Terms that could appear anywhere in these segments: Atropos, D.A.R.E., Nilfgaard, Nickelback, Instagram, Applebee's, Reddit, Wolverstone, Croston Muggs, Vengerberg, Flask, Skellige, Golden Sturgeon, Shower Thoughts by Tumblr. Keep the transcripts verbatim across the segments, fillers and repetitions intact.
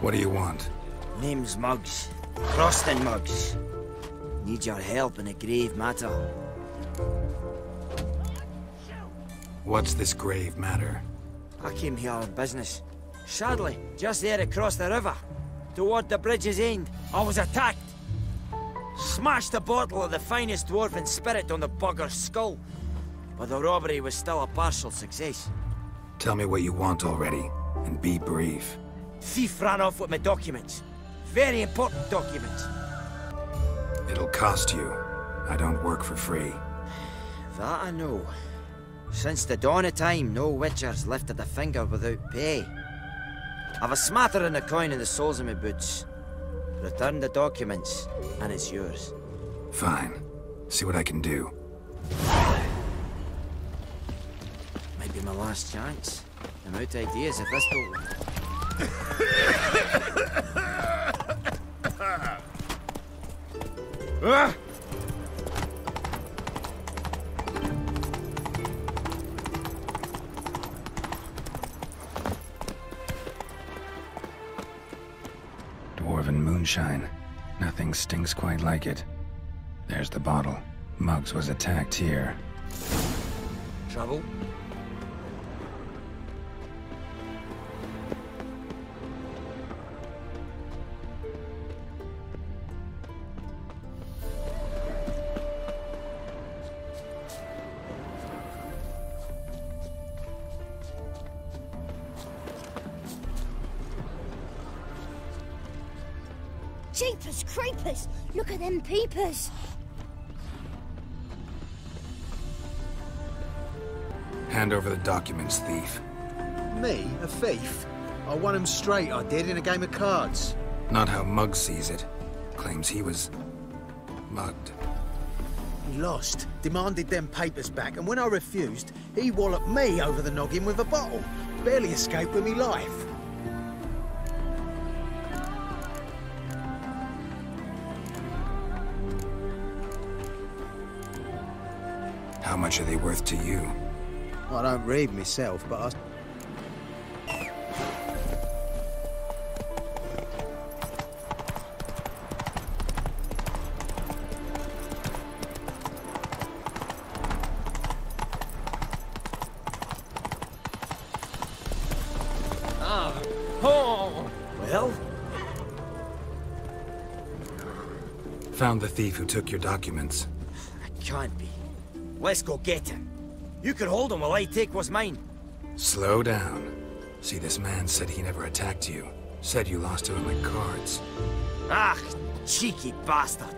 What do you want? Name's Muggs. Croston Muggs. Need your help in a grave matter. What's this grave matter? I came here on business. Sadly, just there across the river, toward the bridge's end, I was attacked. Smashed a bottle of the finest dwarven spirit on the bugger's skull. But the robbery was still a partial success. Tell me what you want already, and be brief. Thief ran off with my documents. Very important documents. It'll cost you. I don't work for free. That I know. Since the dawn of time, no witcher's lifted a finger without pay. I've a smattering of coin in the soles of my boots. Return the documents, and it's yours. Fine. See what I can do. Might be my last chance. I'm out of ideas if this don't work. Moonshine. Nothing stinks quite like it. There's the bottle. Muggs was attacked here. Trouble? Jeepers creepers! Look at them peepers! Hand over the documents, thief. Me? A thief? I won him straight, I did, in a game of cards. Not how Muggs sees it. Claims he was... mugged. He lost. Demanded them papers back, and when I refused, he walloped me over the noggin with a bottle. Barely escaped with me life. How much are they worth to you? I don't read myself, but I... Ah! Oh! Well? Found the thief who took your documents. I can't be. Let's go get him. You can hold him while I take what's mine. Slow down. See, this man said he never attacked you. Said you lost to him at cards. Ah, cheeky bastard.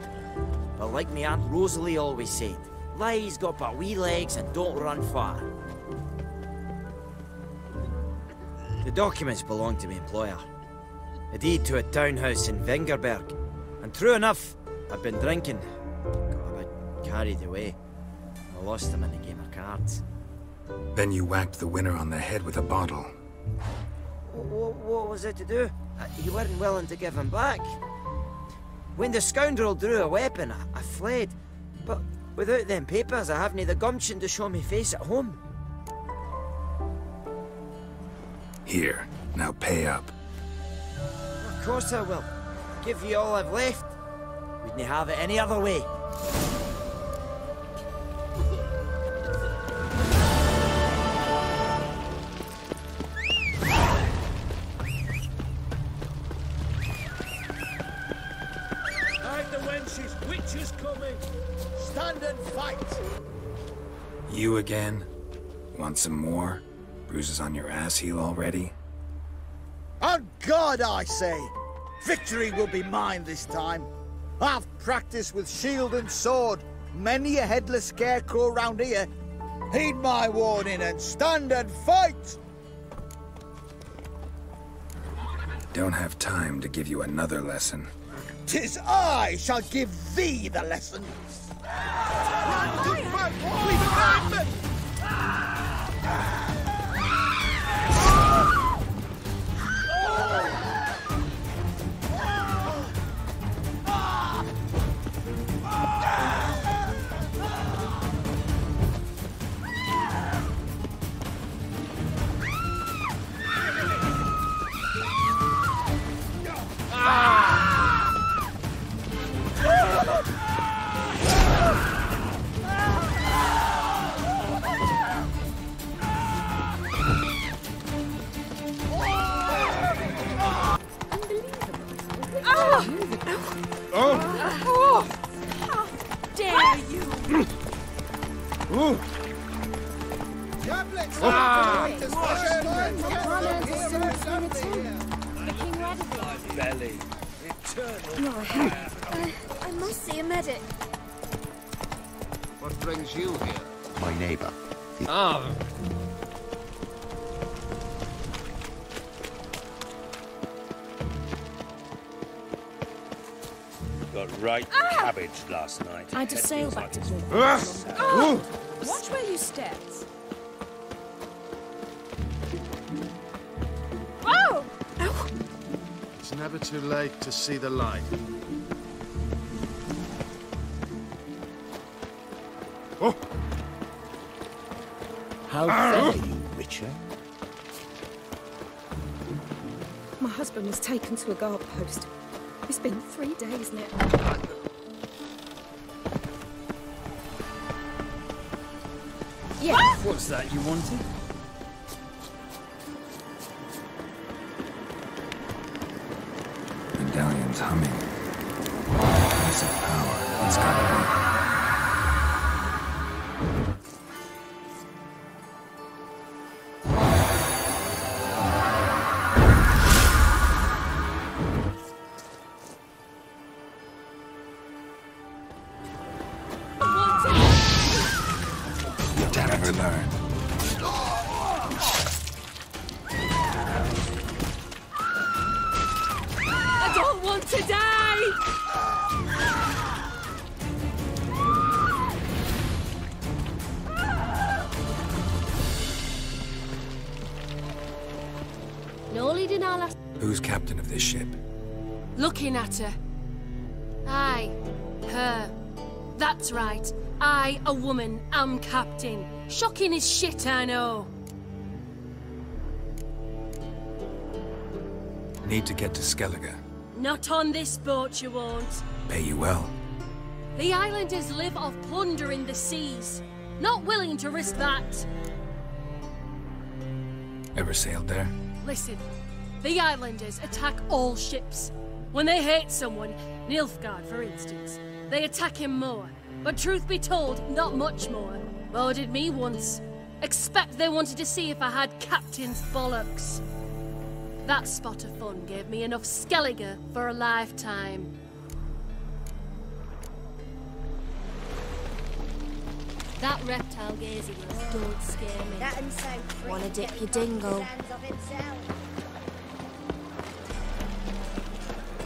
But like me Aunt Rosalie always said, lies got but wee legs and don't run far. The documents belong to my employer. A deed to a townhouse in Vengerberg. And true enough, I've been drinking. Got a bit carried away. Lost them in a game of cards. Then you whacked the winner on the head with a bottle. What, what was I to do? You weren't willing to give him back. When the scoundrel drew a weapon, I, I fled. But without them papers, I have neither gumption to show me face at home. Here, now pay up. Of course I will. Give you all I've left. Wouldn't have it any other way. You again? Want some more? Bruises on your ass heel already? On God, I say! Victory will be mine this time. I've practiced with shield and sword. Many a headless scarecrow round here. Heed my warning and stand and fight! Don't have time to give you another lesson. 'Tis I shall give thee the lesson. Run, do fight! We've run! Last night. I had to sail back to Golden. Oh, watch where you step. Oh! It's never too late to see the light. Oh! How fare you, Witcher? My husband was taken to a guard post. It's been three days now. Yes. What's that you wanted? The galleon's humming. Piece of power. It's got to at her. I, her. That's right. I, a woman, am captain. Shocking as shit, I know. Need to get to Skellige. Not on this boat, you won't. Pay you well. The islanders live off plunder in the seas. Not willing to risk that. Ever sailed there? Listen, the islanders attack all ships. When they hate someone, Nilfgaard for instance, they attack him more. But truth be told, not much more. More did me once. Expect they wanted to see if I had captain's bollocks. That spot of fun gave me enough Skellige for a lifetime. That reptile gazer was don't scare me. That and so wanna dip your dingle.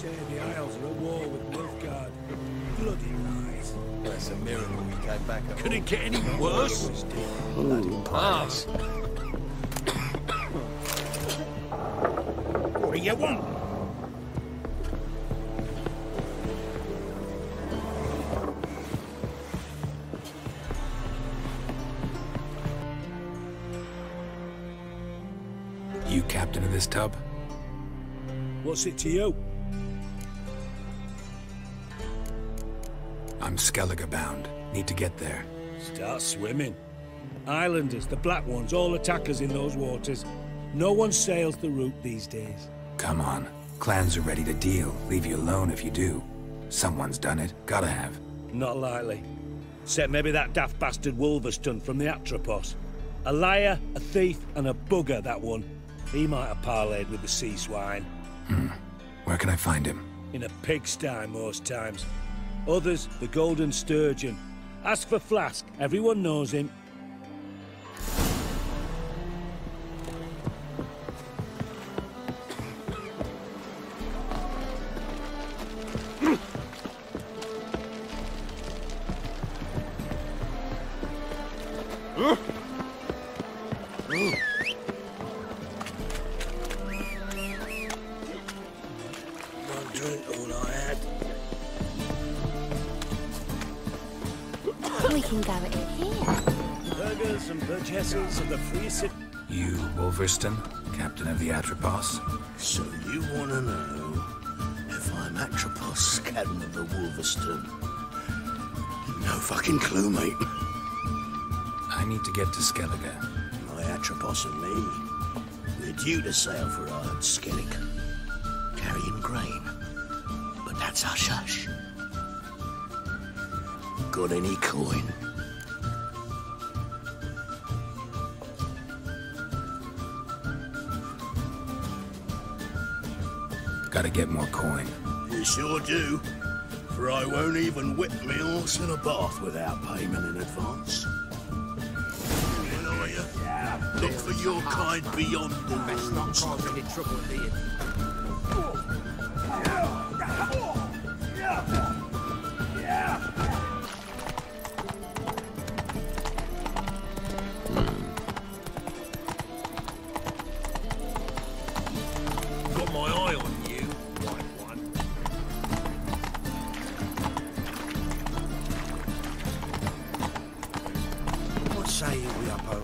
The Isles are at war with Nilfgaard. Bloody lies. That's a miracle we came back up. Could it get any worse? Ooh, pass. What do you want? You captain of this tub? What's it to you? I'm Skellige bound. Need to get there. Start swimming. Islanders, the black ones, all attackers in those waters. No one sails the route these days. Come on. Clans are ready to deal. Leave you alone if you do. Someone's done it. Gotta have. Not likely. Except maybe that daft bastard Wolverstone from the Atropos. A liar, a thief, and a bugger, that one. He might have parlayed with the sea swine. Hmm. Where can I find him? In a pigsty most times. Others, the Golden Sturgeon. Ask for Flask. Everyone knows him. can go in here. Burgers and burgesses of the free city. You, Wolverstone, captain of the Atropos? So you want to know if I'm Atropos, captain of the Wolverstone? No fucking clue, mate. I need to get to Skellige. My Atropos and me, we're due to sail for Ireland, Skellige. Carrying grain. But that's hush-hush. Got any coin? Gotta get more coin. You sure do. For I won't even whip me horse in a bath without payment in advance. Where are you? Yeah, look for your kind beyond the best. Not cause any trouble with you. Say we are both.